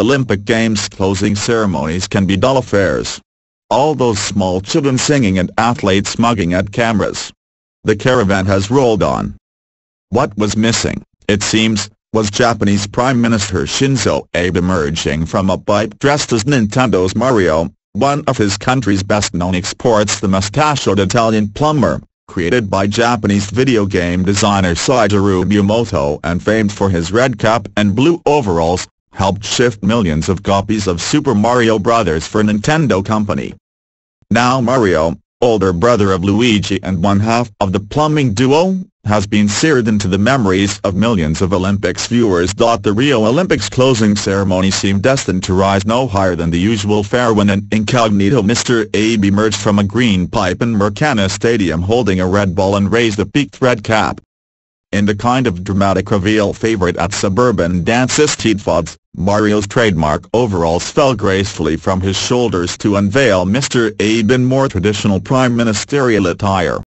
Olympic Games closing ceremonies can be dull affairs. All those small children singing and athletes mugging at cameras. The caravan has rolled on. What was missing, it seems, was Japanese Prime Minister Shinzo Abe emerging from a pipe dressed as Nintendo's Mario, one of his country's best-known exports, the mustachioed Italian plumber, created by Japanese video game designer Shigeru Miyamoto and famed for his red cap and blue overalls, helped shift millions of copies of Super Mario Bros. For Nintendo Company. Now Mario, older brother of Luigi and one half of the plumbing duo, has been seared into the memories of millions of Olympics viewers. The Rio Olympics closing ceremony seemed destined to rise no higher than the usual fare when an incognito Mr. Abe emerged from a green pipe in Maracana Stadium holding a red ball and raised a peaked red cap. In the kind of dramatic reveal favorite at suburban dances Teatfods, Mario's trademark overalls fell gracefully from his shoulders to unveil Mr. Abe in more traditional prime ministerial attire.